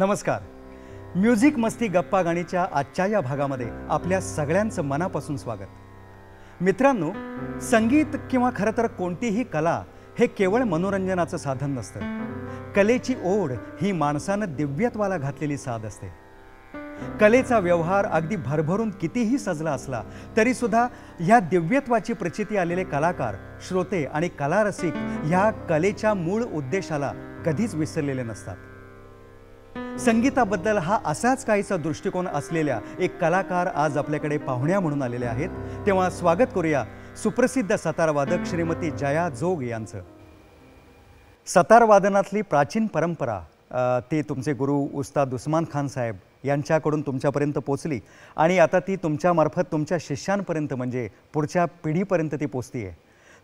नमस्कार. म्युझिक मस्ती गप्पा गाणीच्या आजच्या या भागामध्ये आपल्या सगळ्यांचं मनापासून स्वागत. मित्रांनो, संगीत किंवा खरं तर कोणतीही कला हे केवळ मनोरंजनाचं साधन नसतं. कलेची ओढ ही माणसानं दिव्यत्वाला घातलेली साध असते. कलेचा व्यवहार अगदी भरभरून कितीही सजला असला तरी सुद्धा या दिव्यत्वाची प्रचिती आलेले कलाकार, श्रोते आणि कलारसिक या कलेच्या मूळ उद्देशाला कधीच विसरलेले नसतात. संगीताबद्दल हा असाच काहीसा दृष्टिकोन असलेल्या एक कलाकार आज आपल्याकडे पाहुण्या म्हणून आलेले आहेत. तेव्हा स्वागत करूया सुप्रसिद्ध सतारवादक श्रीमती जया जोग यांचं. सतारवादनातली प्राचीन परंपरा ती तुमचे गुरु उस्ताद उस्मान खान साहेब यांच्याकडून तुमच्यापर्यंत पोचली आणि आता ती तुमच्यामार्फत तुमच्या शिष्यांपर्यंत म्हणजे पुढच्या पिढीपर्यंत ती पोचती आहे.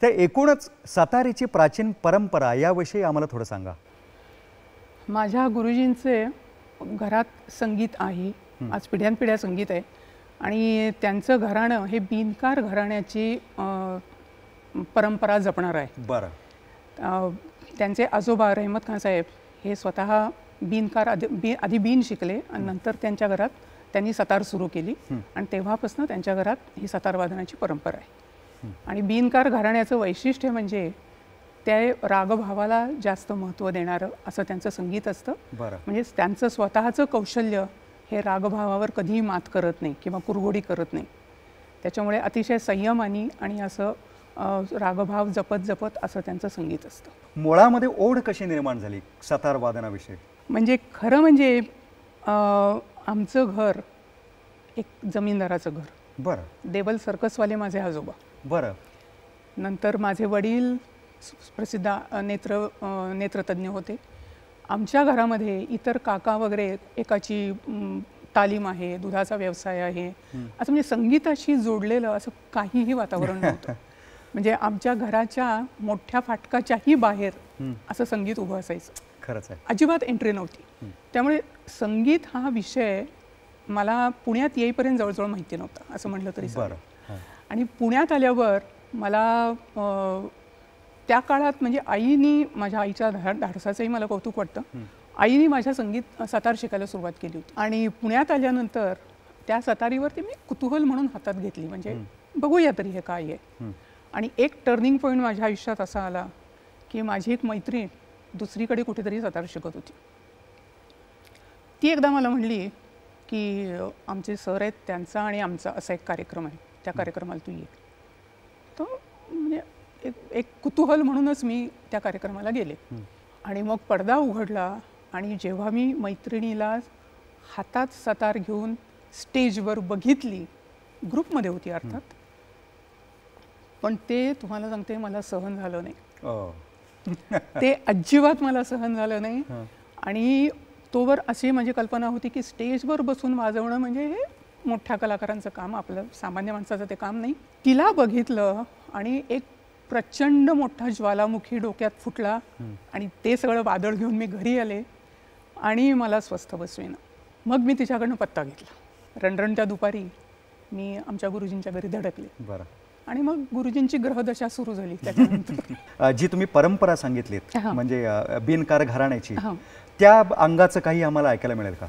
तर एकूणच सतारीची प्राचीन परंपरा याविषयी आम्हाला थोडं सांगा. माझ्या गुरुजींचे घरात संगीत आहे, आज पिढ्यानपिढ्या संगीत आहे आणि त्यांचं घराणं हे बिनकार घराण्याची परंपरा जपणार आहे. बरं, त्यांचे आजोबा रहमत खान साहेब हे स्वतः बिनकार आधी बीन शिकले आणि नंतर त्यांच्या घरात त्यांनी सतार सुरू केली आणि तेव्हापासून त्यांच्या घरात ही सतारवादनाची परंपरा आहे. आणि बिनकार घराण्याचं वैशिष्ट्य म्हणजे त्या रागभावाला जास्त महत्त्व देणारं असं त्यांचं संगीत असतं. म्हणजे त्यांचं स्वतःचं कौशल्य हे रागभावावर कधीही मात करत नाही किंवा कुरघोडी करत नाही. त्याच्यामुळे अतिशय संयमानी आणि असं रागभाव जपत जपत असं त्यांचं संगीत असतं. मुळामध्ये ओढ कशी निर्माण झाली सतारवादनाविषयी? म्हणजे खरं म्हणजे आमचं घर एक जमीनदाराचं घर. बरं. देवल सर्कसवाले माझे आजोबा. बरं. नंतर माझे वडील प्रसिद्ध नेत्रतज्ञ होते. आमच्या घरामध्ये इतर काका वगैरे एकाची तालीम आहे, दुधाचा व्यवसाय आहे, असं म्हणजे संगीताशी जोडलेलं असं काहीही वातावरण नव्हतं. म्हणजे आमच्या घराच्या मोठ्या फाटकाच्याही बाहेर असं संगीत उभं असायचं. खरंच आहे, अजिबात एंट्री नव्हती. त्यामुळे संगीत हा विषय मला पुण्यात येईपर्यंत जवळजवळ माहिती नव्हता असं म्हटलं तरी. आणि पुण्यात आल्यावर मला त्या काळात म्हणजे आईनी, माझ्या आईच्या धाडसाचंही मला कौतुक वाटतं, आईनी माझ्या संगीत सतार शिकायला सुरुवात केली होती. आणि पुण्यात आल्यानंतर त्या सतारीवर ते मी कुतूहल म्हणून हातात घेतली, म्हणजे बघूया तरी हे काय आहे. आणि एक टर्निंग पॉईंट माझ्या आयुष्यात असा आला की माझी एक मैत्रीण दुसरीकडे कुठेतरी सतार शिकत होती. ती एकदा मला म्हणली की आमचे सर आहेत, त्यांचा आणि आमचा असा एक कार्यक्रम आहे, त्या कार्यक्रमाला तू ये. तो म्हणजे एक कुतूहल म्हणूनच मी त्या कार्यक्रमाला गेले आणि मग पडदा उघडला. आणि जेव्हा मी मैत्रिणीला हातात सतार घेऊन स्टेजवर बघितली, ग्रुपमध्ये होती अर्थात, पण ते तुम्हाला सांगते मला सहन झालं नाही. ते अजिबात मला सहन झालं नाही. आणि तोवर अशी माझी कल्पना होती की स्टेजवर बसून वाजवणं म्हणजे हे मोठ्या कलाकारांचं काम, आपलं सामान्य माणसाचं ते काम नाही. तिला बघितलं आणि एक प्रचंड मोठा ज्वालामुखी डोक्यात फुटला आणि ते सगळं वादळ घेऊन मी घरी आले आणि मला स्वस्थ बसवेना. मग मी तिच्याकडनं पत्ता घेतला. रणरणत्या दुपारी मी आमच्या गुरुजींच्या घरी धडकले. बरं. आणि मग गुरुजींची ग्रहदशा सुरू झाली त्याच्यानंतर. जी तुम्ही परंपरा सांगितलीत म्हणजे बिनकार घराण्याची, त्या अंगाचं काही आम्हाला ऐकायला मिळेल का?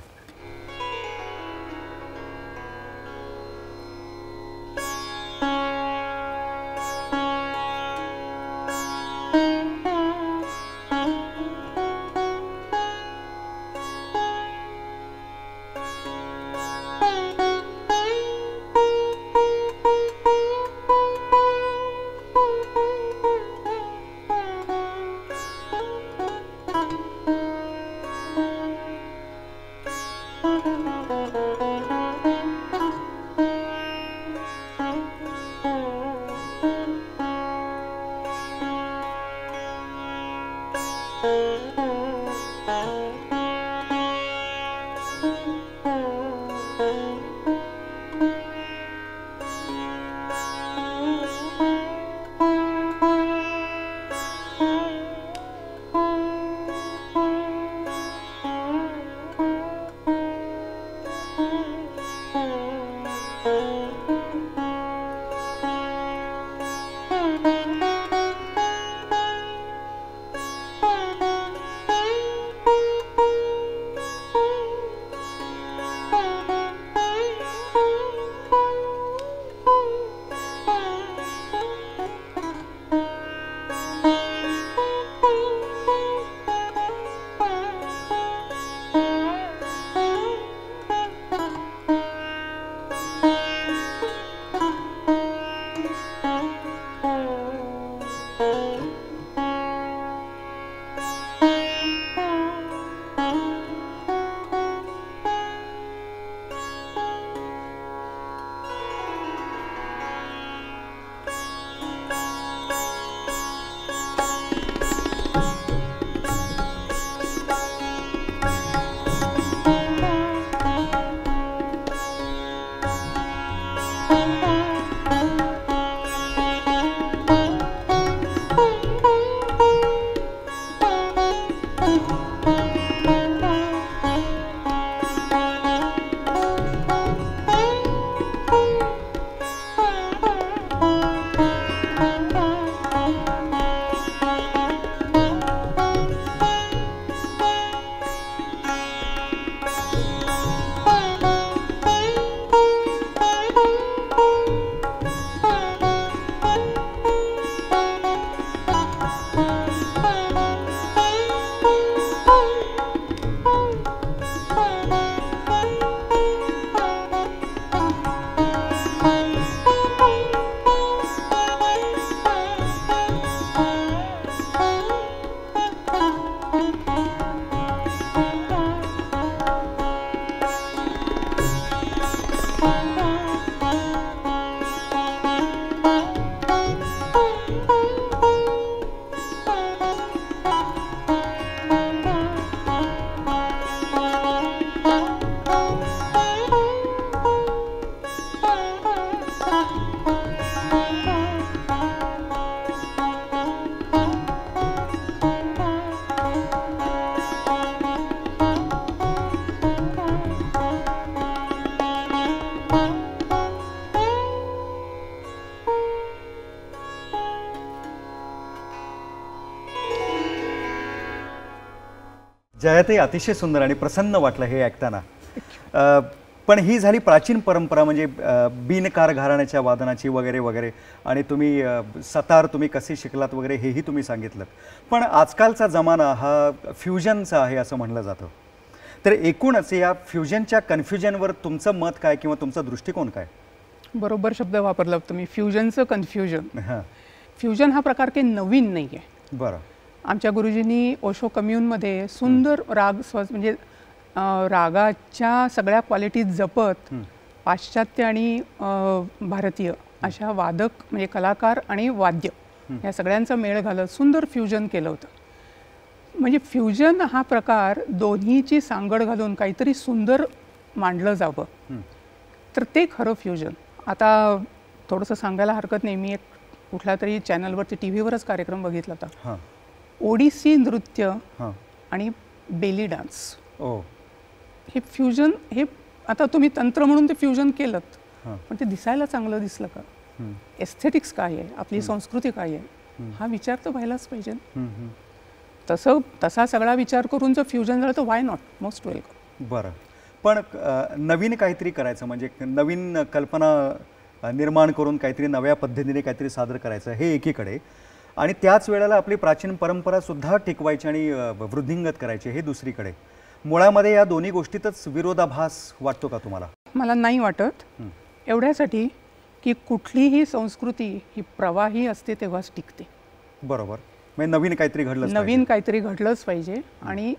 जयाते अतिशय सुंदर आणि प्रसन्न वाटलं हे ऐकताना। पण ही झाली प्राचीन परंपरा म्हणजे बीनकार घराण्याच्या वादनाची वगैरे वगैरे, आणि तुम्ही सतार तुम्ही कसे शिकलात वगैरे हेही तुम्ही सांगितलं। पण आजकालचा जमाना हा फ्युजनचा आहे असं म्हटलं जातं, तर एकूणच या फ्युजनच्या कन्फ्युजनवर तुमचं मत काय किंवा तुमचा दृष्टिकोन काय? बरोबर शब्द वापरला तुम्ही, फ्युजनचं कन्फ्युजन। हां, फ्युजन हा प्रकार काही नवीन नाही आहे। बरं, आमच्या गुरुजींनी ओशो कम्युनमध्ये सुंदर राग स्वज म्हणजे रागाच्या सगळ्या क्वालिटीज जपत पाश्चात्य आणि भारतीय अशा वादक म्हणजे कलाकार आणि वाद्य या सगळ्यांचा मेळ घालत सुंदर फ्युजन केलं होतं। म्हणजे फ्युजन हा प्रकार दोन्हीची सांगड घालून काहीतरी सुंदर मांडलं जावं, तर ते खरं फ्युजन। आता थोडंसं सांगायला हरकत नाही, मी एक कुठला तरी चॅनलवरती टी व्हीवरच कार्यक्रम बघितला होता, ओडिसी नृत्य आणि बेली डान्स, हे फ्युजन। हे आता तुम्ही तंत्र म्हणून ते फ्युजन केलत, पण ते दिसायला चांगलं दिसलं का? एस्थेटिक्स काय आहे, आपली संस्कृती काय आहे, हा विचार तर व्हायलाच पाहिजे। तसं तसा सगळा विचार करून जर फ्युजन झालं तर वाय नॉट, मोस्ट वेलकम। बरं, पण नवीन काहीतरी करायचं म्हणजे नवीन कल्पना निर्माण करून काहीतरी नव्या पद्धतीने काहीतरी सादर करायचं हे एकीकडे, आणि त्याच वेळेला आपली प्राचीन परंपरा सुद्धा टिकवायची आणि वृद्धिंगत करायची हे दुसरीकडे, मुळामध्ये या दोन्ही गोष्टीतच विरोधाभास वाटतो का तुम्हाला? मला नाही वाटत, एवढ्यासाठी की कुठलीही संस्कृती ही प्रवाही असते तेव्हाच टिकते। बरोबर, म्हणजे नवीन काहीतरी घडलं, नवीन काहीतरी घडलंच पाहिजे, आणि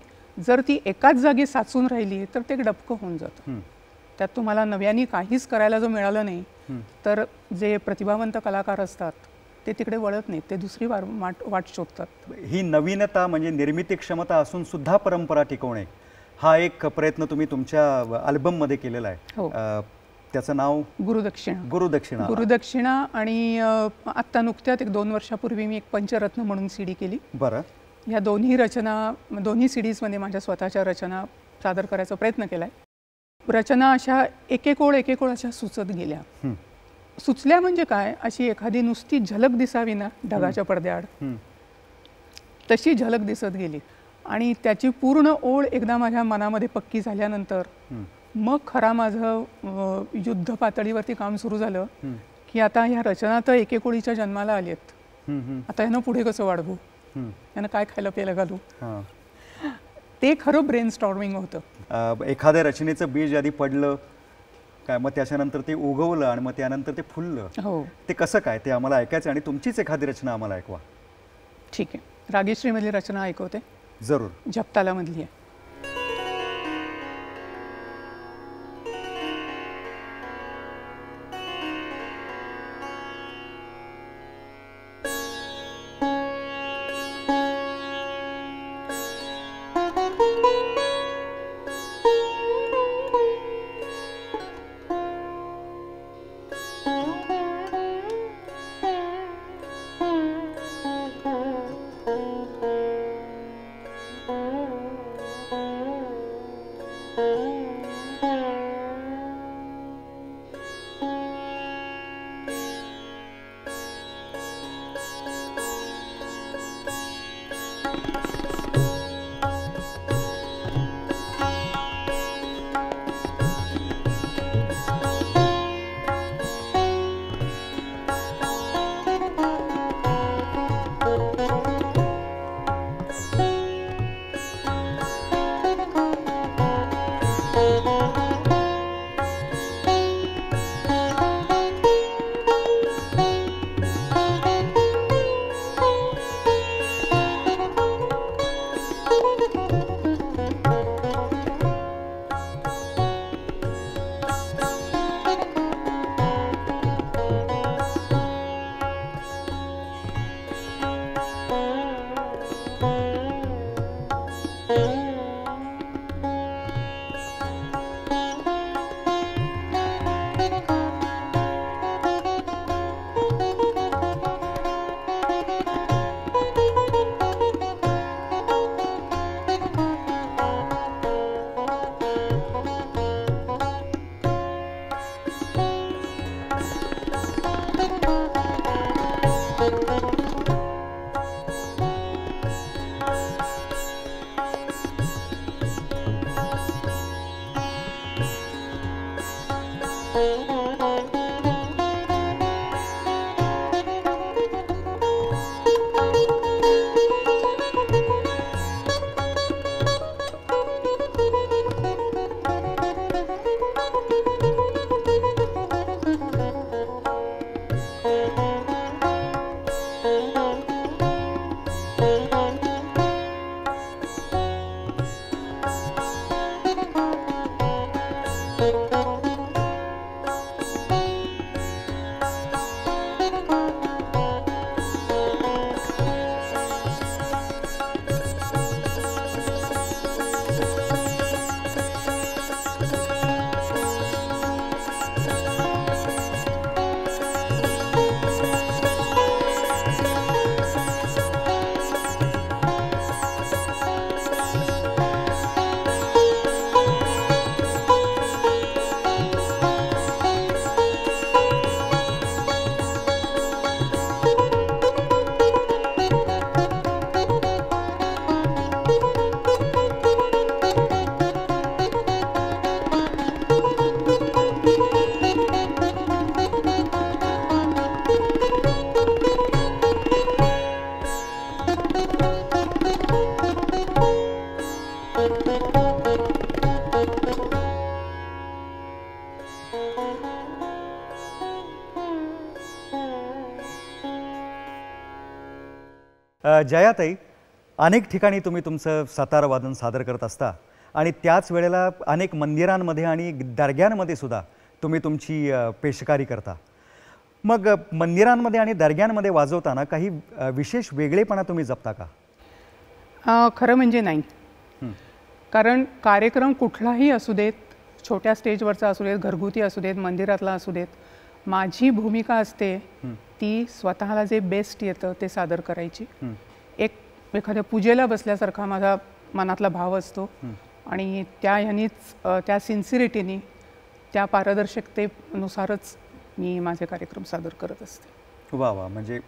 जर ती एकाच जागी साचून राहिली तर ते डबकं होऊन जातं। त्यात तुम्हाला नव्याने काहीच करायला जो मिळालं नाही तर जे प्रतिभावंत कलाकार असतात ते तिकडे वळत नाहीत, ते दुसरी वाट शोधतात। ही नवीनता म्हणजे निर्मिती क्षमता असून सुद्धा परंपरा टिकवणे हा एक प्रयत्न तुम्ही तुमच्या अल्बम मध्ये केलेला आहे। त्याचं नाव गुरुदक्षिणा। गुरुदक्षिणा, गुरुदक्षिणा। आणि आत्ता नुकत्यात एक 2 वर्षापूर्वी मी एक पंचरत्न म्हणून सीडी केली। बरं, ह्या दोन्ही रचना, दोन्ही सीडीजमध्ये माझ्या स्वतःच्या रचना सादर करायचा प्रयत्न केला आहे। रचना अशा एकेकोळ अशा सुचत गेल्या। सुचल्या म्हणजे काय, अशी एखादी नुसती झलक दिसावी ना ढगाच्या पडद्याआड, तशी झलक दिसत गेली, आणि त्याची पूर्ण ओळ एकदा माझ्या मनामध्ये पक्की झाल्यानंतर मग खरा माझं युद्ध पातळीवरती काम सुरू झालं की आता ह्या रचना तर एकेकोळीच्या जन्माला आल्यात, आता ह्यानं पुढे कसं वाढवू, ह्यानं काय खायला प्यायला घालू, ते खरं ब्रेन स्टॉर्मिंग होतं। एखाद्या रचनेचं बीज आधी पडलं काय, मग त्याच्यानंतर ते उगवलं आणि मग त्यानंतर ते फुललं, हो ते कसं काय ते आम्हाला ऐकायचं, आणि तुमचीच एखादी रचना आम्हाला ऐकवा। ठीक आहे, रागेश्रीमधली रचना ऐकवते जरूर, जपतालामधली आहे। जयाताई, अनेक ठिकाणी तुम्ही तुमचं सतार वादन सादर करत असता आणि त्याच वेळेला अनेक मंदिरांमध्ये आणि दर्ग्यांमध्ये सुद्धा तुम्ही तुमची पेशकारी करता। मग मंदिरांमध्ये आणि दर्ग्यांमध्ये वाजवताना काही विशेष वेगळेपणा तुम्ही जपता का? खरं म्हणजे नाही, कारण कार्यक्रम कुठलाही असू देत, छोट्या स्टेजवरचा असू देत, घरगुती असू देत, मंदिरातला असू देत, माझी भूमिका असते ती स्वतःला जे बेस्ट येतं ते सादर करायची। एक एखाद्या पूजेला बसल्यासारखा माझा मनातला भाव असतो आणि त्या ह्यानीच, त्या सिन्सिरिटीनी, त्या पारदर्शकतेनुसारच मी माझे कार्यक्रम सादर करत असते। वा वा, म्हणजे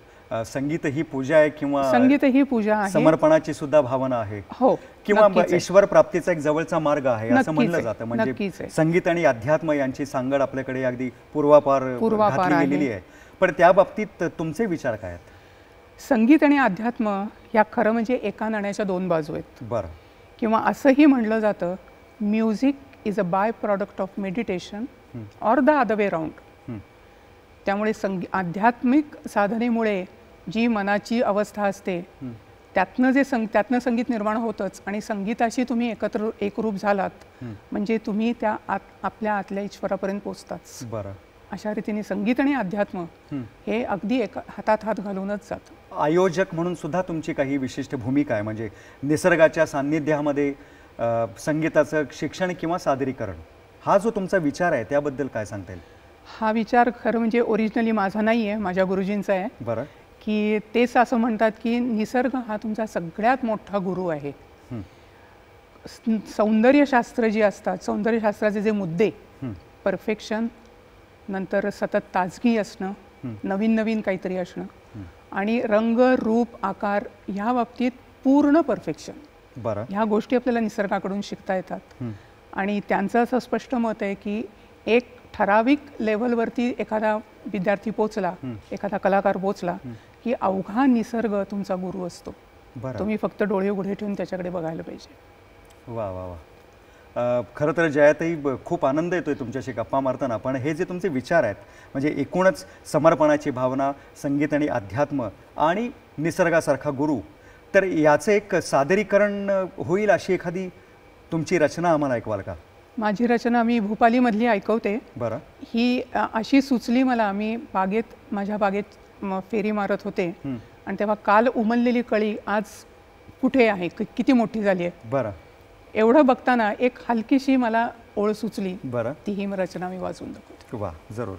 संगीत ही पूजा आहे किंवा संगीत ही पूजा आहे, समर्पणाची सुद्धा भावना आहे हो, किंवा ईश्वर प्राप्तीचा एक जवळचा मार्ग आहे असं म्हटलं जातं। म्हणजे संगीत आणि अध्यात्म यांची सांगड आपल्याकडे अगदी पूर्वापार घातली गेलेली आहे, पण त्या बाबतीत तुमचे विचार काय आहेत? संगीत आणि अध्यात्म या खरं म्हणजे एका नाण्याच्या दोन बाजू आहेत। बरं, किंवा असंही म्हटलं जातं music is a by product of meditation और द अदर वे राउंड। त्यामुळे आध्यात्मिक साधनेमुळे जी मनाची अवस्था असते त्यातनं जे त्यातनं संगीत निर्माण होतंच, आणि संगीताशी तुम्ही एकत्र एकरूप झालात म्हणजे तुम्ही त्या आपल्या आतल्या ईश्वरापर्यंत पोहोचताच। बरं, अशा रीतीने संगीत आणि अध्यात्म हे अगदी एक हातात हात घालूनच जातं। आयोजक म्हणून सुद्धा तुमची काही विशिष्ट भूमिका आहे, म्हणजे निसर्गाच्या सान्निध्यामध्ये संगीताचं शिक्षण किंवा सादरीकरण, हा जो तुमचा विचार आहे त्याबद्दल काय सांगता येईल? हा विचार खरं म्हणजे ओरिजिनली माझा नाही आहे, माझ्या गुरुजींचा आहे। बरं, की तेच असं म्हणतात की निसर्ग हा तुमचा सगळ्यात मोठा गुरु आहे। सौंदर्यशास्त्र जी असतात, सौंदर्यशास्त्राचे जे मुद्दे, परफेक्शन, नंतर सतत ताजगी असणं, नवीन नवीन काहीतरी असणं, आणि रंग, रूप, आकार ह्या बाबतीत पूर्ण परफेक्शन, बरं, ह्या गोष्टी आपल्याला निसर्गाकडून शिकता येतात। आणि त्यांचं असं स्पष्ट मत आहे की एक ठराविक लेव्हलवरती एखादा विद्यार्थी पोचला, एखादा कलाकार पोचला की अवघा निसर्ग तुमचा गुरु असतो, तुम्ही फक्त डोळे उघडे ठेवून त्याच्याकडे बघायला पाहिजे। वा वा वा, खरं तर जयाताई खूप आनंद येतोय तुमच्याशी गप्पा मारताना, पण हे जे तुमचे विचार आहेत म्हणजे एकूणच समर्पणाची भावना, संगीत आणि अध्यात्म आणि निसर्गासारखा गुरु, तर याचं एक सादरीकरण होईल अशी एखादी तुमची रचना आम्हाला ऐकवाल का? माझी रचना मी भूपालीमधली ऐकवते। बरं, ही अशी सुचली मला, मी बागेत, माझ्या बागेत फेरी मारत होते आणि तेव्हा काल उमललेली कळी आज कुठे आहे, किती मोठी झाली आहे, बरं, एवढं बघताना एक हलकीशी मला ओळ सुचली। बरं, ती ही रचना मी वाजवून दाखवते। वा, जरूर।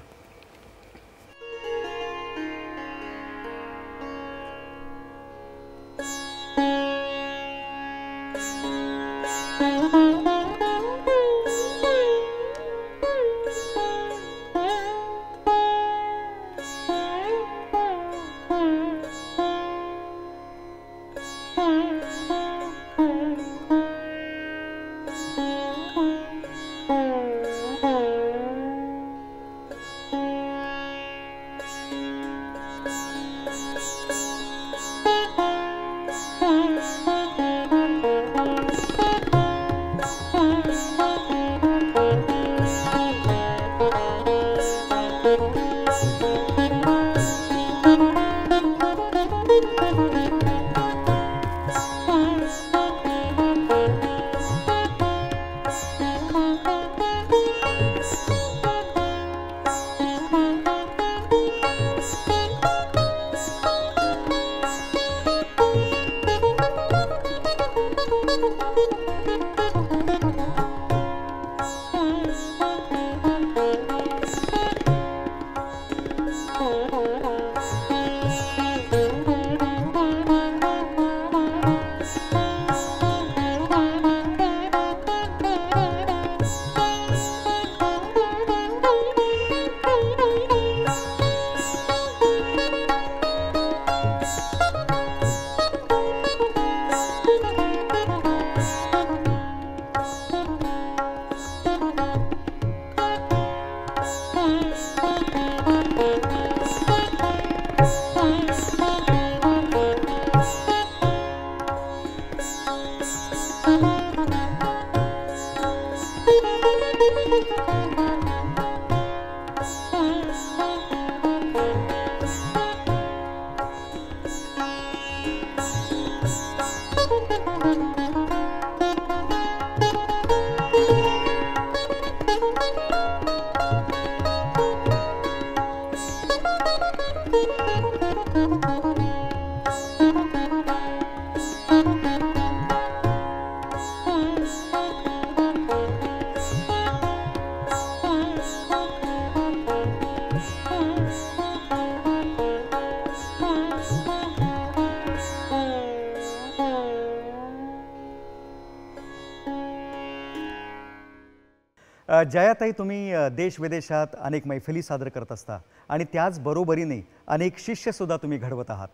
जयाताई, तुम्ही देश विदेशात अनेक मैफिली सादर करत असता आणि त्याचबरोबरीने अनेक शिष्यसुद्धा तुम्ही घडवत आहात.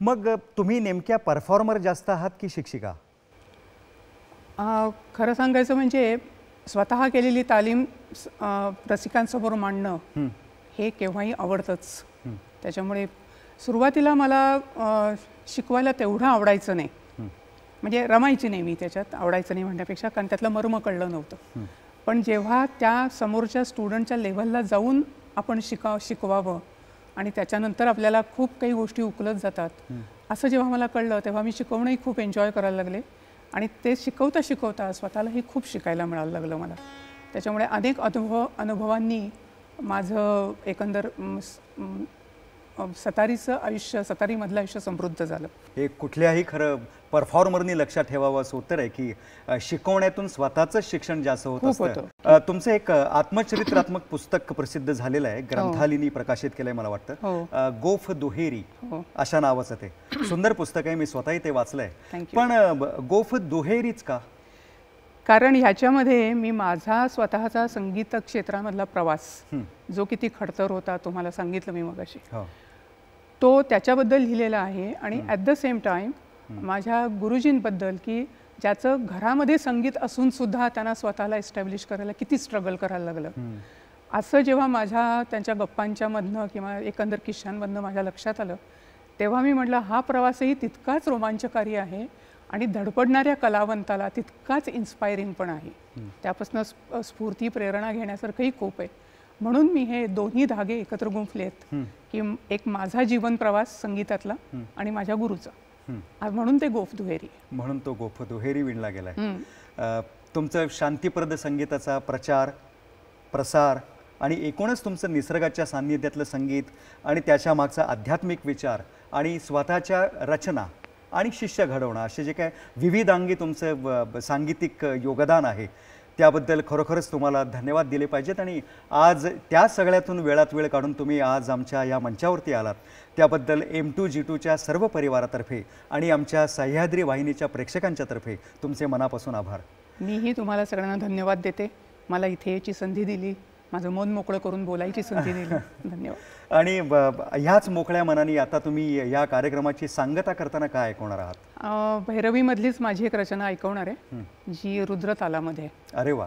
मग तुम्ही नेमक्या परफॉर्मर जास्त आहात की शिक्षिका? खरं सांगायचं म्हणजे स्वतः केलेली तालीम रसिकांसमोर मांडणं हे केव्हाही आवडतंच. त्याच्यामुळे सुरुवातीला मला शिकवायला तेवढं आवडायचं नाही, म्हणजे रमायची नाही मी त्याच्यात, आवडायचं नाही म्हणण्यापेक्षा, कारण त्यातलं मर्म कळलं नव्हतं. पण जेव्हा त्या समोरच्या स्टुडंटच्या लेव्हलला जाऊन आपण शिकवावं आणि त्याच्यानंतर आपल्याला खूप काही गोष्टी उकलत जातात असं जेव्हा मला कळलं, तेव्हा मी शिकवणंही खूप एन्जॉय करायला लागले आणि ते शिकवता शिकवता स्वतःलाही खूप शिकायला मिळायला लागलं मला. त्याच्यामुळे अनेक अनुभवांनी माझं एकंदर सतारीचं आयुष्य, सतारीमधलं आयुष्य समृद्ध झालं. हे कुठल्याही खरं परफॉर्मरनी लक्षात ठेवावं असं उत्तर आहे की शिकवण्यातून स्वतःचं शिक्षण जास्त होत असतं. तुमचं एक आत्मचरित्रात्मक पुस्तक प्रसिद्ध झालेलं आहे, ग्रंथालीनी प्रकाशित केलंय मला वाटतं, गोफ दुहेरी अशा नावाचं. ते सुंदर पुस्तक आहे, मी स्वतःही ते वाचलंय. पण गोफ दुहेरीच का? कारण ह्याच्यामध्ये मी माझा स्वतःचा संगीत क्षेत्रामधला प्रवास, जो किती खडतर होता तुम्हाला सांगितलं मी मगाशी, तो त्याच्याबद्दल लिहिलेला आहे. आणि ॲट द सेम टाईम माझ्या गुरुजींबद्दल, की ज्याचं घरामध्ये संगीत असून सुद्धा त्यांना स्वतःला एस्टॅब्लिश करायला किती स्ट्रगल करायला लागलं, असं जेव्हा माझ्या त्यांच्या गप्पांच्यामधनं किंवा एकंदर किस्शांमधनं माझ्या लक्षात आलं, तेव्हा मी म्हटलं हा प्रवासही तितकाच रोमांचकारी आहे आणि धडपडणाऱ्या कलावंताला तितकाच इन्स्पायरिंग पण आहे. त्यापासून स्फूर्ती, प्रेरणा घेण्यासारखंही खूप आहे. म्हणून मी हे दोन्ही धागे एकत्र गुंफलेत, की एक माझा जीवन प्रवास संगीतातला आणि माझ्या गुरुचा, म्हणून ते गोफ दुहेरी, म्हणून तो गोफ दुहेरी विणला गेलाय. तुमचं शांतीप्रद संगीताचा प्रचार प्रसार आणि एकूणच तुमचं निसर्गाच्या सान्निध्यातलं संगीत आणि त्याच्या मागचा आध्यात्मिक विचार आणि स्वतःच्या रचना आणि शिष्य घडवणं असे जे काय विविधांगी तुमचं सांगीतिक योगदान आहे त्याबद्दल खरोखरच तुम्हाला धन्यवाद दिले पाहिजेत. आणि आज त्या सगळ्यातून वेळात वेळ काढून तुम्ही आज आमच्या या मंचावरती आलात त्याबद्दल M2G2च्या सर्व परिवारातर्फे आणि आमच्या सह्याद्री वाहिनीच्या प्रेक्षकांच्यातर्फे तुमचे मनापासून आभार. मीही तुम्हाला सगळ्यांना धन्यवाद देते, मला इथे याची संधी दिली, माझं मन मोकळं करून बोलायची संधी दिली, धन्यवाद. आणि ह्याच मोकळ्या मनाने आता तुम्ही या कार्यक्रमाची सांगता करताना काय ऐकवणार आहात? भैरवीमधलीच माझी एक रचना ऐकवणार आहे, जी रुद्र तालामध्ये. अरे वा.